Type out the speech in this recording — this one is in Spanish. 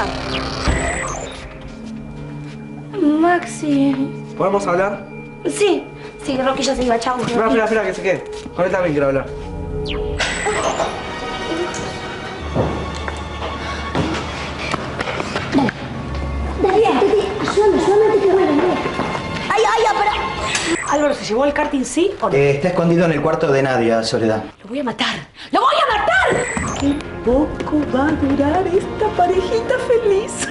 Soledad. Maxi... ¿Podemos hablar? Sí. Sí, Rocky ya se iba, chau. Espera, espera, que se quede. Con él también quiero hablar. Álvaro, ¿se llevó el karting, sí o no? Está escondido en el cuarto de Nadia, Soledad. ¡Lo voy a matar! ¡Lo voy a matar! ¡Qué poco va a durar esta parejita feliz!